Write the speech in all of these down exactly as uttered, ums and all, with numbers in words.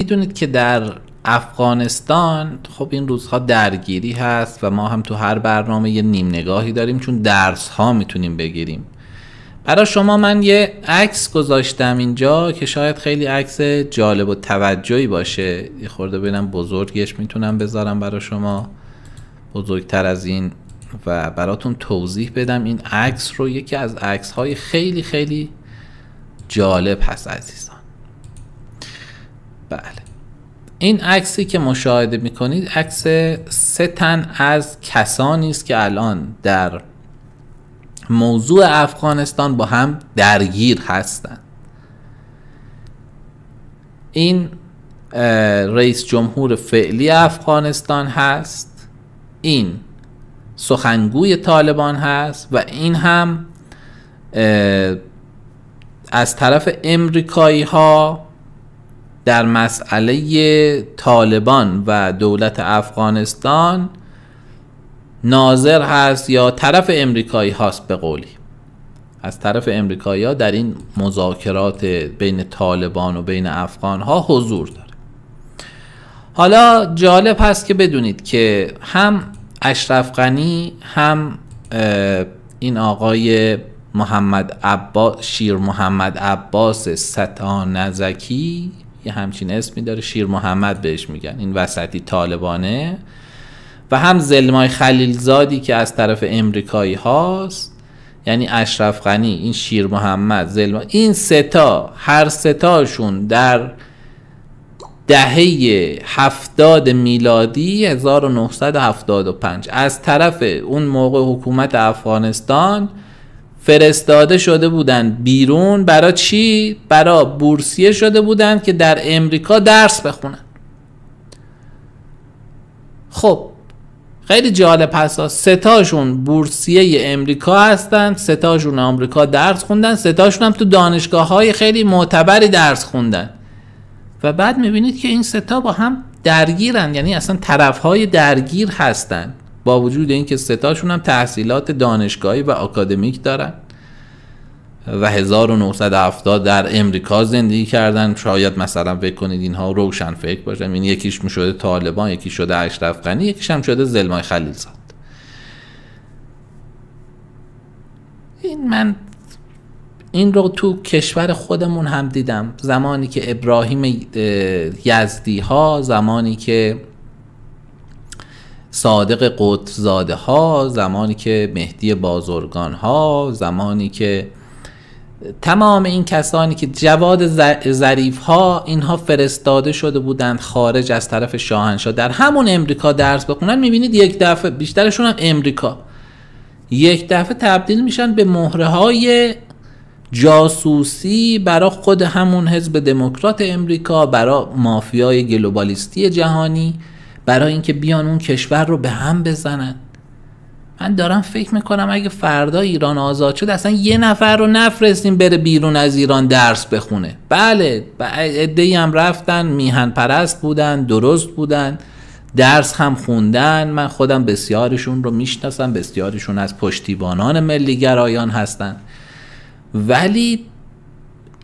میدونید که در افغانستان خب این روزها درگیری هست و ما هم تو هر برنامه یه نیم نگاهی داریم، چون درس ها میتونیم بگیریم. برای شما من یه عکس گذاشتم اینجا که شاید خیلی عکس جالب و توجهی باشه. یه خورده ببینم بزرگش میتونم بذارم برای شما، بزرگتر از این، و براتون توضیح بدم این عکس رو. یکی از عکس های خیلی خیلی جالب هست عزیزان. بله، این عکسی که مشاهده میکنید عکس سه تن از کسانی است که الان در موضوع افغانستان با هم درگیر هستند. این رئیس جمهور فعلی افغانستان هست، این سخنگوی طالبان هست و این هم از طرف امریکایی ها در مسئله طالبان و دولت افغانستان ناظر هست، یا طرف امریکایی هاست. به قولی از طرف امریکایی ها در این مذاکرات بین طالبان و بین افغان ها حضور داره. حالا جالب هست که بدونید که هم اشرف غنی هم این آقای محمد عباس شیر محمد عباس سلطان نزکی، یه همچین اسمی داره، شیر محمد بهش میگن، این وسطی طالبانه، و هم زلمای خلیلزادی که از طرف امریکایی هاست، یعنی اشرف غنی، این شیر محمد، زلمای، این ستا، هر ستاشون در دهه هفتاد میلادی هزار و نهصد و هفتاد و پنج از طرف اون موقع حکومت افغانستان فرستاده شده بودن بیرون. برای چی؟ برای بورسیه شده بودن که در امریکا درس بخونن. خب خیلی جالب هست، ستاشون بورسیه امریکا هستن، ستاشون امریکا درس خوندن، ستاشون هم تو دانشگاه های خیلی معتبری درس خوندن، و بعد میبینید که این ستا با هم درگیرن، یعنی اصلا طرف های درگیر هستن، با وجود اینکه ستاشون هم تحصیلات دانشگاهی و آکادمیک دارن و هزار و نهصد و هفتاد در امریکا زندگی کردن. شاید مثلا فکر کنید اینها روشن فکر باشن، این یکیش میشده طالبان، یکی شده اشرف غنی، یکیش هم شده زلمای خلیلزاد. این من این رو تو کشور خودمون هم دیدم، زمانی که ابراهیم یزدی ها، زمانی که صادق قطبزاده ها، زمانی که مهدی بازرگان ها، زمانی که تمام این کسانی که جواد ظریف ها، اینها فرستاده شده بودند خارج از طرف شاهنشاه در همون امریکا درس بخونن. میبینید یک دفعه بیشترشون هم امریکا یک دفعه تبدیل میشن به مهره های جاسوسی برای خود همون حزب دموکرات امریکا، برای مافیای گلوبالیستی جهانی، برای اینکه بیان اون کشور رو به هم بزنن. من دارم فکر میکنم اگه فردا ایران آزاد شد اصلا یه نفر رو نفرستیم بره بیرون از ایران درس بخونه. بله، عده‌ای هم رفتن، میهن پرست بودن، درست بودن، درس هم خوندن. من خودم بسیارشون رو میشناسم، بسیارشون از پشتیبانان ملی گرایان هستن، ولی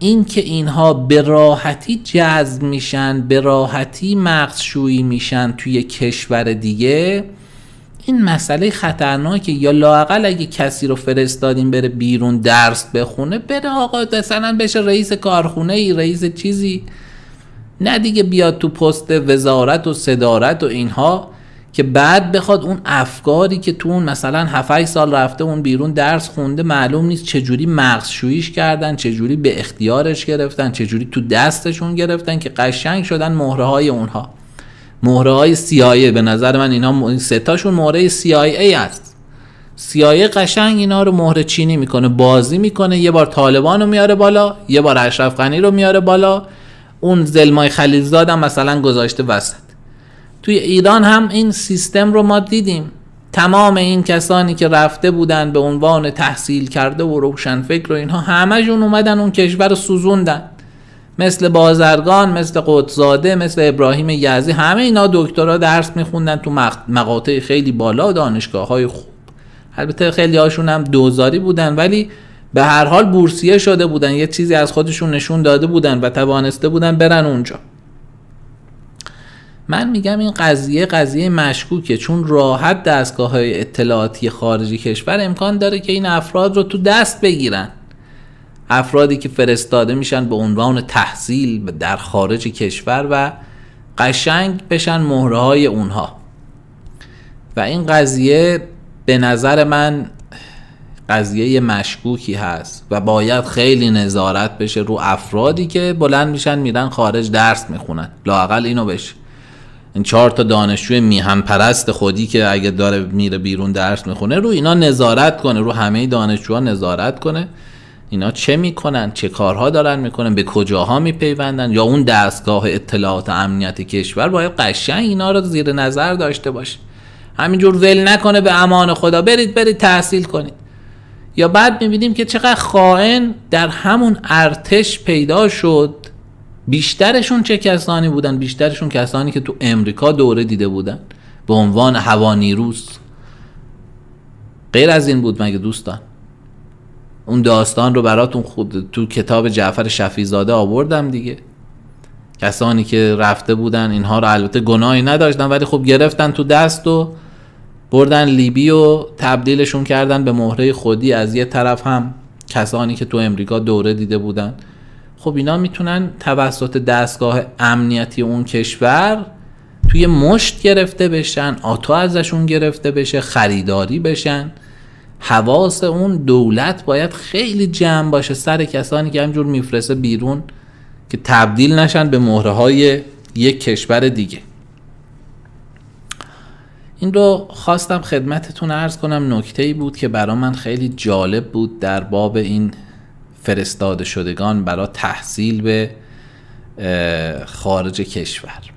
این که اینها به راحتی جذب میشن، به راحتی مغزشویی میشن توی کشور دیگه، این مسئله خطرناکه. یا لااقل اگه کسی رو فرستادیم بره بیرون درس بخونه، بره آقا مثلا بشه رئیس کارخونه ای، رئیس چیزی، نه دیگه بیاد تو پست وزارت و صدارت و اینها که بعد بخواد اون افکاری که تو اون مثلا هفت هشت سال رفته اون بیرون درس خونده، معلوم نیست چجوری مغزشوییش کردن، چجوری به اختیارش گرفتن، چجوری تو دستشون گرفتن که قشنگ شدن مهره های اونها، مهره های سی آی ای. به نظر من اینا ستاشون مهره سی آی ای است. سی آی ای قشنگ اینا رو مهره چینی میکنه، بازی میکنه، یه بار طالبان رو میاره بالا، یه بار اشرف غنی رو میاره بالا، اون زلمای خلیلزاد هم مثلا گذاشته وسط. توی ایران هم این سیستم رو ما دیدیم. تمام این کسانی که رفته بودن به عنوان تحصیل کرده و روشنفکر و اینها، همه‌شون اومدن اون کشور رو سوزوندن، مثل بازرگان، مثل قطبزاده، مثل ابراهیم یزدی. همه اینا دکترا درس میخوندن تو مقاطع خیلی بالا، دانشگاه های خوب. البته خیلی هاشون هم دوزاری بودن، ولی به هر حال بورسیه شده بودن، یه چیزی از خودشون نشون داده بودن و توانسته بودن برن اونجا. من میگم این قضیه قضیه مشکوکه، چون راحت دستگاه‌های اطلاعاتی خارجی کشور امکان داره که این افراد رو تو دست بگیرن. افرادی که فرستاده میشن به عنوان تحصیل در خارج کشور و قشنگ بشن مهره های اونها. و این قضیه به نظر من قضیه مشکوکی هست و باید خیلی نظارت بشه رو افرادی که بلند میشن میرن خارج درس میخونن. لااقل اینو بشه، این چهار تا دانشجوی میهم پرست خودی که اگه داره میره بیرون درس میخونه رو اینا نظارت کنه، رو همه دانشجوها نظارت کنه، اینا چه میکنن، چه کارها دارن میکنن، به کجاها میپیوندن، یا اون دستگاه اطلاعات امنیت کشور باید قشنگ اینا رو زیر نظر داشته باشه، همینجور ول نکنه به امان خدا برید برید تحصیل کنید. یا بعد میبینیم که چقدر خائن در همون ارتش پیدا شد. بیشترشون چه کسانی بودن؟ بیشترشون کسانی که تو امریکا دوره دیده بودن به عنوان هوانیروس. غیر از این بود مگه دوستان؟ اون داستان رو براتون خود تو کتاب جعفر شفیزاده آوردم دیگه، کسانی که رفته بودن اینها رو البته گناهی نداشتن ولی خب گرفتن تو دست و بردن لیبی و تبدیلشون کردن به مهره خودی. از یه طرف هم کسانی که تو امریکا دوره دیده بودن، خب اینا میتونن توسط دستگاه امنیتی اون کشور توی مشت گرفته بشن، آتا ازشون گرفته بشه، خریداری بشن. حواس اون دولت باید خیلی جمع باشه سر کسانی که همجور میفرسته بیرون که تبدیل نشن به مهره های یک کشور دیگه. این رو خواستم خدمتتون عرض کنم، نکته‌ای بود که برای من خیلی جالب بود در باب این فرستاده شدگان برای تحصیل به خارج کشور.